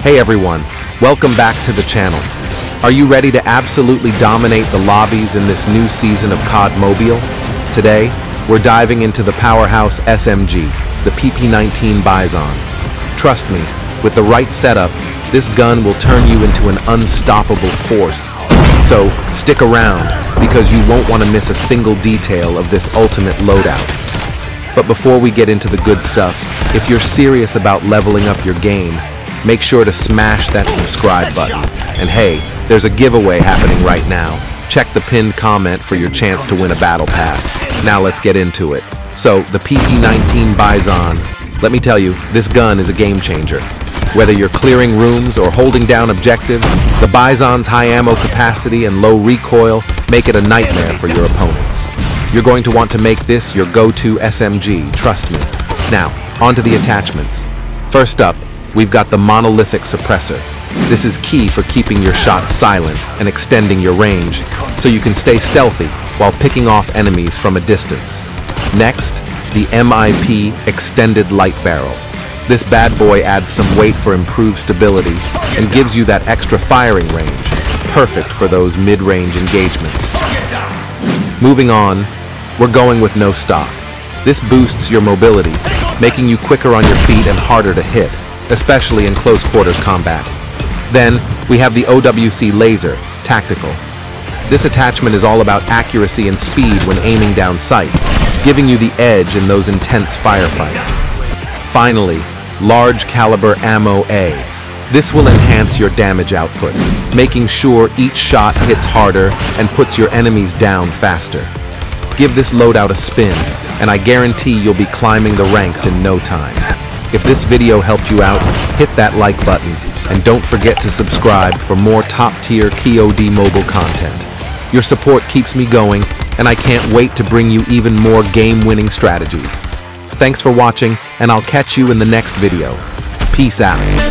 Hey everyone, welcome back to the channel. Are you ready to absolutely dominate the lobbies in this new season of COD Mobile? Today, we're diving into the powerhouse SMG, the PP-19 Bizon. Trust me, with the right setup, this gun will turn you into an unstoppable force. So, stick around, because you won't want to miss a single detail of this ultimate loadout. But before we get into the good stuff, if you're serious about leveling up your game, make sure to smash that subscribe button. And hey, there's a giveaway happening right now. Check the pinned comment for your chance to win a battle pass. Now let's get into it. So, the PP-19 Bizon. Let me tell you, this gun is a game changer. Whether you're clearing rooms or holding down objectives, the Bizon's high ammo capacity and low recoil make it a nightmare for your opponents. You're going to want to make this your go-to SMG, trust me. Now, onto the attachments. First up, we've got the Monolithic Suppressor. This is key for keeping your shots silent and extending your range, so you can stay stealthy while picking off enemies from a distance. Next, the MIP Extended Light Barrel. This bad boy adds some weight for improved stability and gives you that extra firing range, perfect for those mid-range engagements. Moving on, we're going with No Stop. This boosts your mobility, making you quicker on your feet and harder to hit, especially in close quarters combat. Then, we have the OWC laser, tactical. This attachment is all about accuracy and speed when aiming down sights, giving you the edge in those intense firefights. Finally, large caliber ammo A. This will enhance your damage output, making sure each shot hits harder and puts your enemies down faster. Give this loadout a spin, and I guarantee you'll be climbing the ranks in no time. If this video helped you out, hit that like button, and don't forget to subscribe for more top-tier COD Mobile content. Your support keeps me going, and I can't wait to bring you even more game-winning strategies. Thanks for watching, and I'll catch you in the next video. Peace out.